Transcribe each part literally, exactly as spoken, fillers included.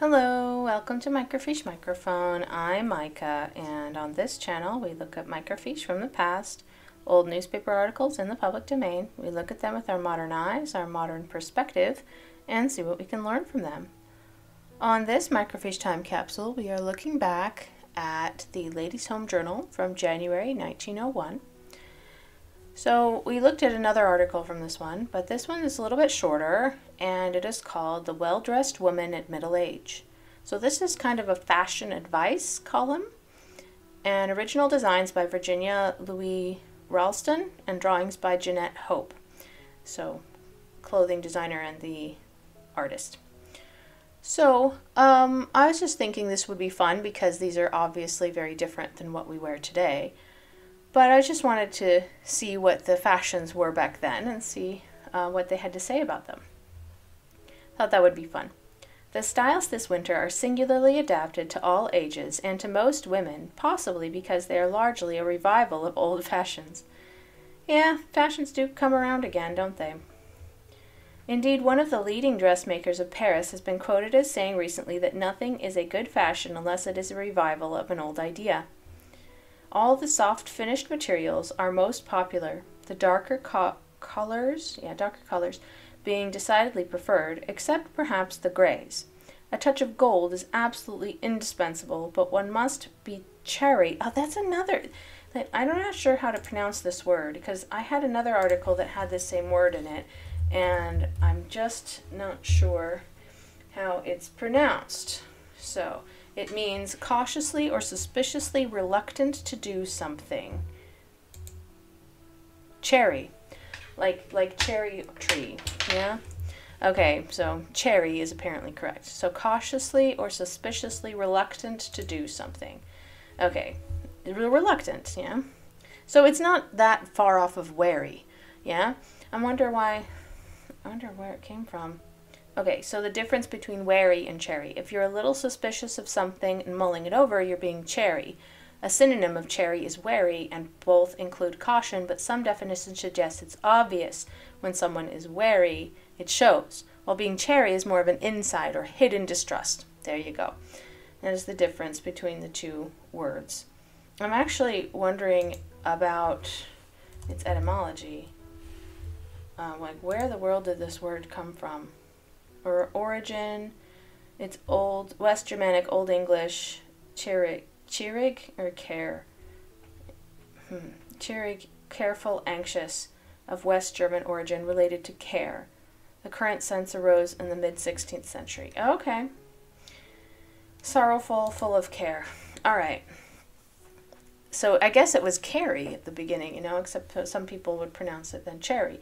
Hello, welcome to Microfiche Microphone. I'm Micah, and on this channel we look at microfiche from the past, old newspaper articles in the public domain. We look at them with our modern eyes, our modern perspective, and see what we can learn from them. On this microfiche time capsule, we are looking back at the Ladies Home Journal from January nineteen oh one. So we looked at another article from this one, but this one is a little bit shorter, and it is called The Well-Dressed Woman at Middle Age. So this is kind of a fashion advice column, and original designs by Virginia Louis Ralston and drawings by Jeanette Hope. So clothing designer and the artist. So um, I was just thinking this would be fun because these are obviously very different than what we wear today. But I just wanted to see what the fashions were back then and see uh, what they had to say about them. Thought that would be fun. The styles this winter are singularly adapted to all ages and to most women, possibly because they are largely a revival of old fashions. Yeah, fashions do come around again, don't they? Indeed, one of the leading dressmakers of Paris has been quoted as saying recently that nothing is a good fashion unless it is a revival of an old idea. All the soft finished materials are most popular, the darker co colors, yeah, darker colors being decidedly preferred, except perhaps the grays. A touch of gold is absolutely indispensable, but one must be chary. Oh, that's another. I'm not sure how to pronounce this word because I had another article that had this same word in it, and I'm just not sure how it's pronounced. So it means cautiously or suspiciously reluctant to do something. Cherry. Like like cherry tree, yeah? Okay, so cherry is apparently correct. So cautiously or suspiciously reluctant to do something. Okay, reluctant, yeah? So it's not that far off of wary, yeah? I wonder why, I wonder where it came from. Okay, so the difference between wary and chary. If you're a little suspicious of something and mulling it over, you're being chary. A synonym of chary is wary, and both include caution, but some definitions suggest it's obvious when someone is wary, it shows, while being chary is more of an inside or hidden distrust. There you go. That is the difference between the two words. I'm actually wondering about its etymology. Uh, like, where in the world did this word come from? Or origin, it's old West Germanic, Old English, chirig, chirig or care, hmm. chirig, careful, anxious, of West German origin, related to care. The current sense arose in the mid sixteenth century. Okay, sorrowful, full of care. All right. So I guess it was carry at the beginning, you know, except some people would pronounce it then cherry.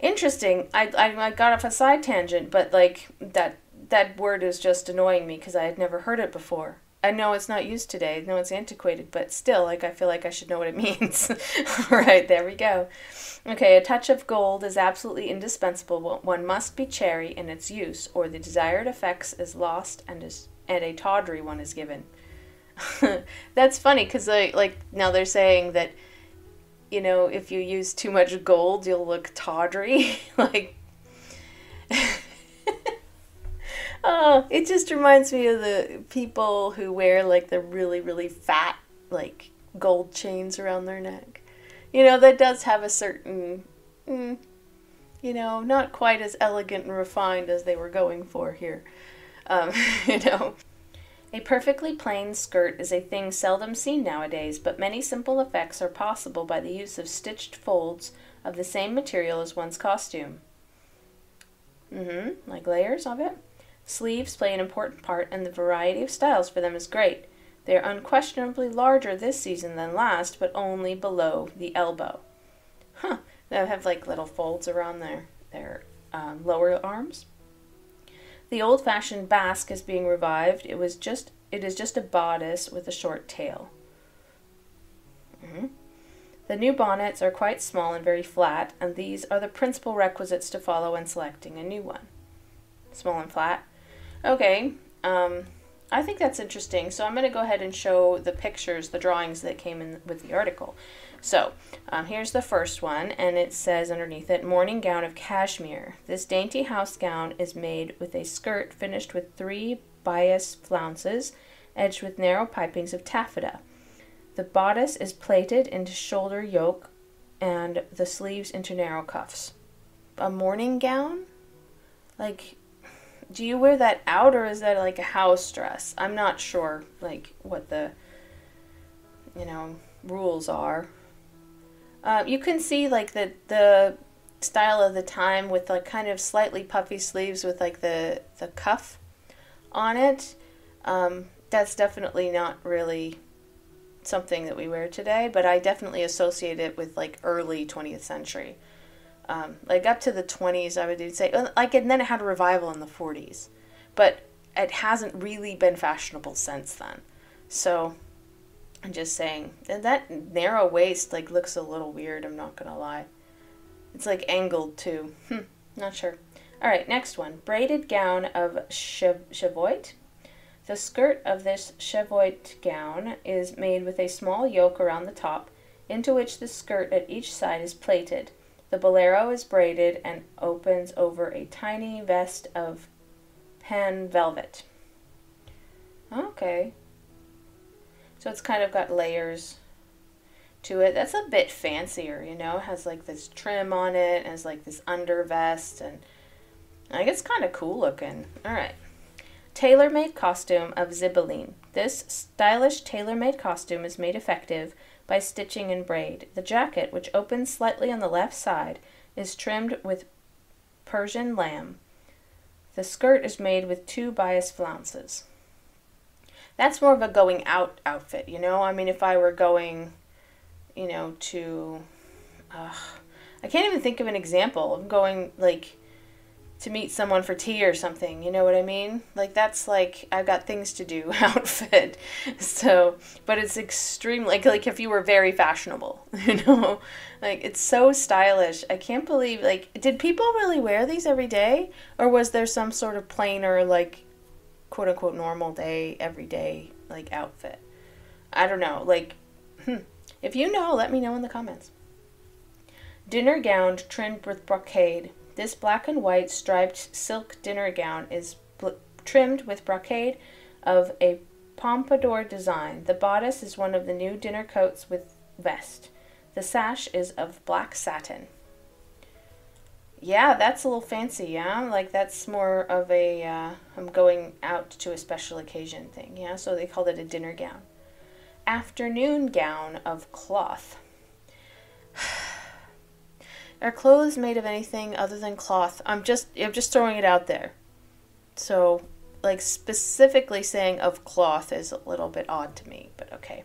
Interesting. I, I I got off a side tangent, but like that that word is just annoying me because I had never heard it before. I know it's not used today. I know it's antiquated, but still, like I feel like I should know what it means. All right, there we go. Okay, a touch of gold is absolutely indispensable. One must be chary in its use, or the desired effects is lost and is and a tawdry one is given. That's funny because like like now they're saying that, you know, if you use too much gold, you'll look tawdry. Like, oh, it just reminds me of the people who wear like the really, really fat, like gold chains around their neck. You know, that does have a certain, mm, you know, not quite as elegant and refined as they were going for here. Um, you know. A perfectly plain skirt is a thing seldom seen nowadays, but many simple effects are possible by the use of stitched folds of the same material as one's costume. Mm-hmm, like layers of it. Sleeves play an important part, and the variety of styles for them is great. They are unquestionably larger this season than last, but only below the elbow. Huh, they have like little folds around their, their uh, lower arms. The old-fashioned basque is being revived. It was just, it is just a bodice with a short tail. Mm-hmm. The new bonnets are quite small and very flat, and these are the principal requisites to follow when selecting a new one. Small and flat. Okay, um, I think that's interesting. So I'm going to go ahead and show the pictures, the drawings that came in with the article. So um, here's the first one, and it says underneath it, morning gown of cashmere. This dainty house gown is made with a skirt finished with three bias flounces, edged with narrow pipings of taffeta. The bodice is plaited into shoulder yoke and the sleeves into narrow cuffs. A morning gown? Like, do you wear that out, or is that like a house dress? I'm not sure, like, what the, you know, rules are. Uh, you can see, like, the, the style of the time with, like, kind of slightly puffy sleeves with, like, the, the cuff on it. Um, that's definitely not really something that we wear today, but I definitely associate it with, like, early twentieth century. Um, like up to the twenties, I would say, like, and then it had a revival in the forties, but it hasn't really been fashionable since then. So I'm just saying, and that narrow waist, like, looks a little weird, I'm not gonna lie. It's like angled too. Hmm, not sure. All right, next one, braided gown of cheviot. The skirt of this cheviot gown is made with a small yoke around the top, into which the skirt at each side is plaited. The bolero is braided and opens over a tiny vest of pan velvet. Okay. So it's kind of got layers to it. That's a bit fancier, you know? It has like this trim on it, and has like this under vest, and I think it's kind of cool looking. All right. Tailor-made costume of zibeline. This stylish tailor-made costume is made effective by stitching and braid. The jacket, which opens slightly on the left side, is trimmed with Persian lamb. The skirt is made with two bias flounces. That's more of a going out outfit, you know? I mean, if I were going, you know, to... Uh, I can't even think of an example. I'm going, like, to meet someone for tea or something, you know what I mean? Like, that's like, I've got things to do outfit. So, but it's extremely, like, like if you were very fashionable, you know? Like, it's so stylish. I can't believe, like, did people really wear these every day? Or was there some sort of plainer, like, quote-unquote normal day, everyday, like, outfit? I don't know. Like, hmm. If you know, let me know in the comments. Dinner gown trimmed with brocade. This black and white striped silk dinner gown is trimmed with brocade of a pompadour design. The bodice is one of the new dinner coats with vest. The sash is of black satin. Yeah, that's a little fancy, yeah? Like, that's more of a, uh, I'm going out to a special occasion thing, yeah? So they called it a dinner gown. Afternoon gown of cloth. Are clothes made of anything other than cloth? I'm just I'm just throwing it out there. So, like, specifically saying of cloth is a little bit odd to me, but okay.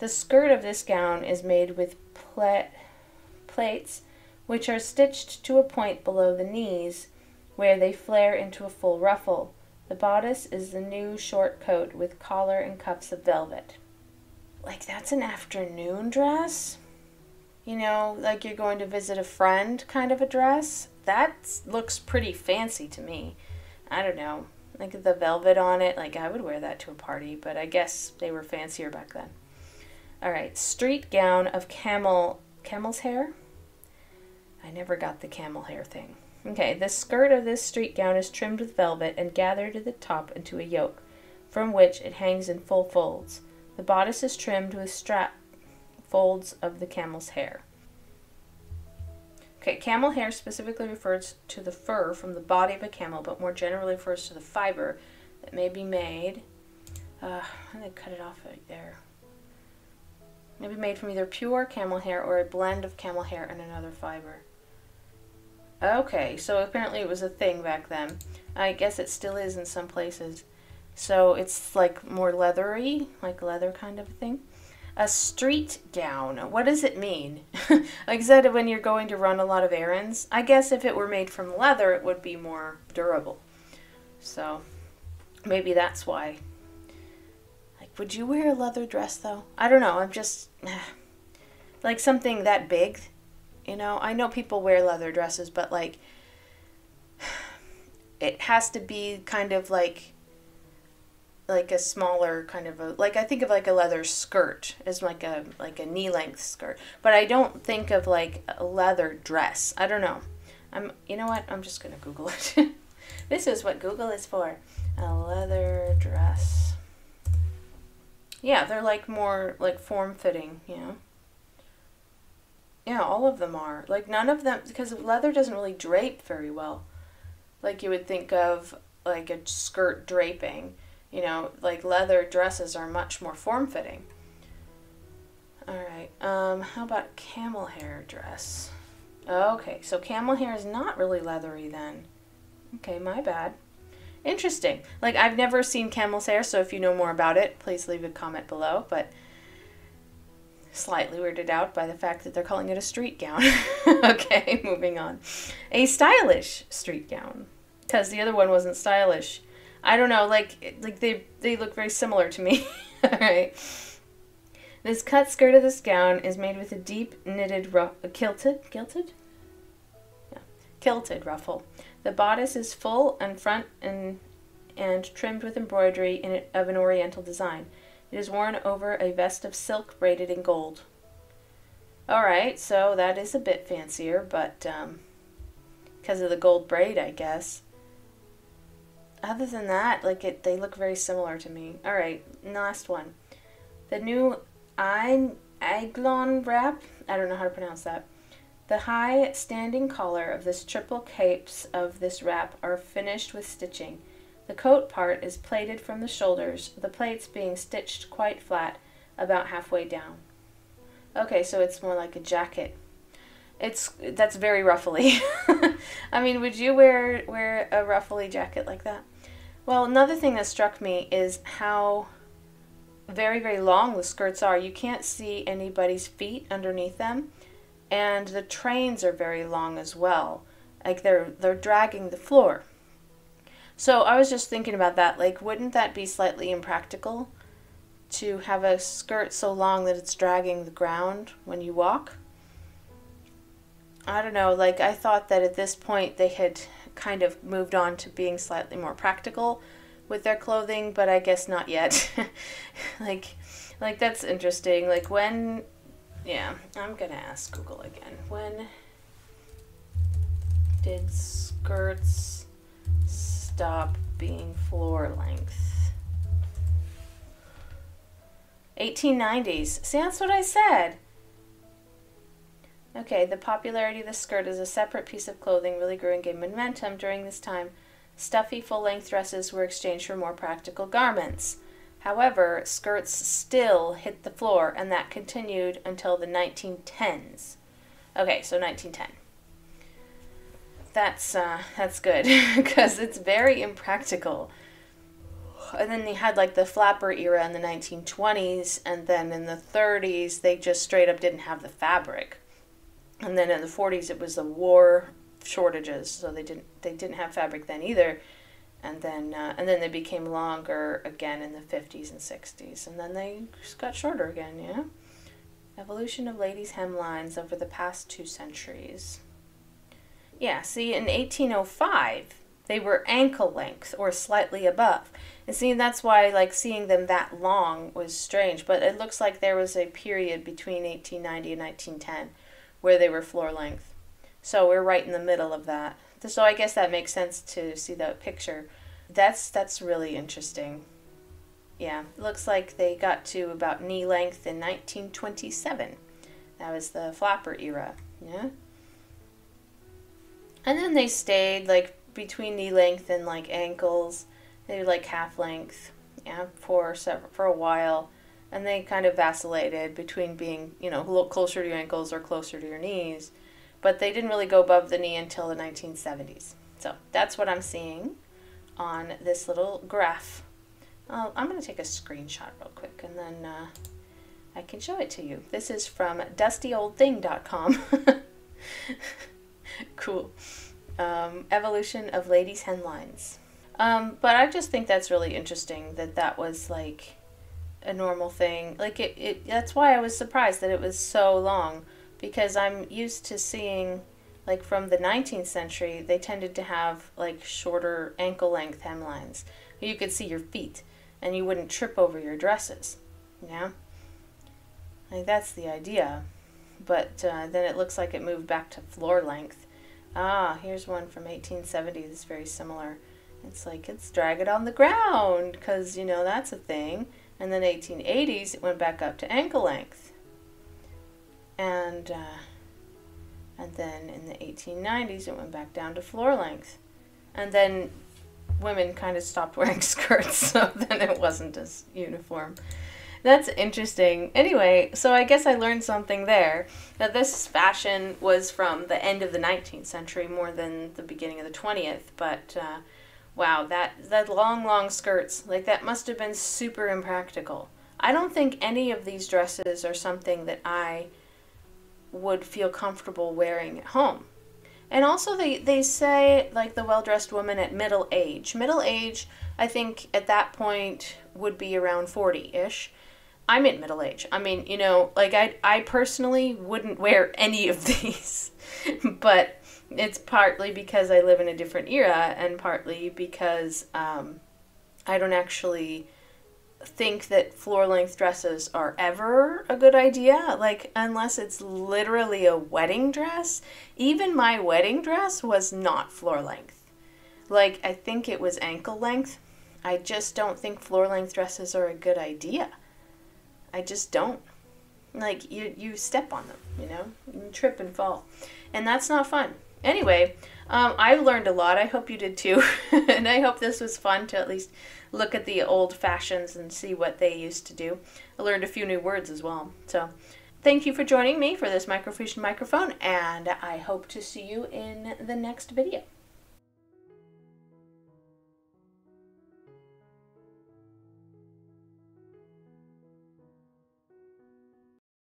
The skirt of this gown is made with pla plaits, which are stitched to a point below the knees, where they flare into a full ruffle. The bodice is the new short coat with collar and cuffs of velvet. Like, that's an afternoon dress? You know, like you're going to visit a friend kind of a dress. That looks pretty fancy to me. I don't know, like the velvet on it, like I would wear that to a party, but I guess they were fancier back then. All right, street gown of camel, camel's hair? I never got the camel hair thing. Okay, the skirt of this street gown is trimmed with velvet and gathered at the top into a yoke, from which it hangs in full folds. The bodice is trimmed with strap folds of the camel's hair. Okay, camel hair specifically refers to the fur from the body of a camel, but more generally refers to the fiber that may be made. Uh, I'm gonna cut it off right there. May be made from either pure camel hair or a blend of camel hair and another fiber. Okay, so apparently it was a thing back then. I guess it still is in some places. So it's like more leathery, like leather kind of a thing. A street gown. What does it mean? Like I said, when you're going to run a lot of errands, I guess if it were made from leather, it would be more durable. So maybe that's why. Like, would you wear a leather dress though? I don't know. I'm just like something that big, you know? I know people wear leather dresses, but like it has to be kind of like like a smaller kind of a, like I think of like a leather skirt as like a like a knee length skirt, but I don't think of like a leather dress. I don't know. I'm you know what? I'm just gonna Google it. This is what Google is for. A leather dress. Yeah, they're like more like form fitting, you know. Yeah, all of them are. Like none of them, because leather doesn't really drape very well. Like you would think of like a skirt draping. You know, like leather dresses are much more form-fitting. Alright, um, how about camel hair dress? Okay, so camel hair is not really leathery then. Okay, my bad. Interesting. Like, I've never seen camel's hair, so if you know more about it, please leave a comment below, but slightly weirded out by the fact that they're calling it a street gown. Okay, moving on. A stylish street gown, because the other one wasn't stylish. I don't know, like, like they, they look very similar to me. All right. This cut skirt of this gown is made with a deep knitted, ruff, kilted, kilted? Yeah, kilted ruffle. The bodice is full and front and, and trimmed with embroidery in it, of an oriental design. It is worn over a vest of silk braided in gold. All right, so that is a bit fancier, but um, because of the gold braid, I guess. Other than that, like it, they look very similar to me. All right, last one. The new Aiglon wrap, I don't know how to pronounce that. The high standing collar of this triple capes of this wrap are finished with stitching. The coat part is plaited from the shoulders, the plaits being stitched quite flat, about halfway down. Okay, so it's more like a jacket. It's that's very ruffly. I mean, would you wear wear a ruffly jacket like that? Well, another thing that struck me is how very, very long the skirts are. You can't see anybody's feet underneath them, and the trains are very long as well. Like they're they're dragging the floor. So I was just thinking about that. Like, wouldn't that be slightly impractical to have a skirt so long that it's dragging the ground when you walk? I don't know, like I thought that at this point they had kind of moved on to being slightly more practical with their clothing, but I guess not yet. like, like that's interesting. Like when, yeah, I'm gonna ask Google again. When did skirts stop being floor length? eighteen nineties. See, that's what I said. Okay, the popularity of the skirt as a separate piece of clothing really grew and gained momentum during this time. Stuffy, full-length dresses were exchanged for more practical garments. However, skirts still hit the floor, and that continued until the nineteen tens. Okay, so nineteen ten. That's, uh, that's good, because it's very impractical. And then they had like the flapper era in the nineteen twenties, and then in the thirties, they just straight up didn't have the fabric. And then in the forties, it was the war shortages, so they didn't they didn't have fabric then either. And then uh, and then they became longer again in the fifties and sixties, and then they just got shorter again. Yeah, evolution of ladies' hemlines over the past two centuries. Yeah, see, in eighteen oh five they were ankle length or slightly above, and see that's why like seeing them that long was strange. But it looks like there was a period between eighteen ninety and nineteen ten. Where they were floor length. So we're right in the middle of that. So I guess that makes sense to see that picture. That's that's really interesting. Yeah, looks like they got to about knee length in nineteen twenty-seven. That was the flapper era, yeah? And then they stayed like between knee length and like ankles. They were like half length, yeah, for several, for a while. And they kind of vacillated between being, you know, a little closer to your ankles or closer to your knees. But they didn't really go above the knee until the nineteen seventies. So that's what I'm seeing on this little graph. Uh, I'm going to take a screenshot real quick and then uh, I can show it to you. This is from dusty old thing dot com. Cool. Um, evolution of ladies' hemlines. Um, but I just think that's really interesting that that was like a normal thing. Like it, it that's why I was surprised that it was so long, because I'm used to seeing like from the nineteenth century they tended to have like shorter ankle length hemlines. You could see your feet, and you wouldn't trip over your dresses, you know? Like, that's the idea. But uh, then it looks like it moved back to floor length. Ah, here's one from eighteen seventy that's very similar. It's like, it's drag it on the ground, because, you know, that's a thing. And then eighteen eighties, it went back up to ankle length. And, uh, and then in the eighteen nineties, it went back down to floor length. And then women kind of stopped wearing skirts, so then it wasn't as uniform. That's interesting. Anyway, so I guess I learned something there. Now, this fashion was from the end of the nineteenth century more than the beginning of the twentieth, but uh, wow, that, that long, long skirts, like that must have been super impractical. I don't think any of these dresses are something that I would feel comfortable wearing at home. And also they, they say, like, the well-dressed woman at middle age. Middle age, I think at that point, would be around forty-ish. I'm in middle age. I mean, you know, like, I, I personally wouldn't wear any of these. But it's partly because I live in a different era and partly because um, I don't actually think that floor-length dresses are ever a good idea, like, unless it's literally a wedding dress. Even my wedding dress was not floor-length. Like, I think it was ankle length. I just don't think floor-length dresses are a good idea. I just don't. Like, you, you step on them, you know? You trip and fall. And that's not fun. Anyway, um, I learned a lot. I hope you did too. And I hope this was fun to at least look at the old fashions and see what they used to do. I learned a few new words as well. So thank you for joining me for this Microfiche Microphone, and I hope to see you in the next video.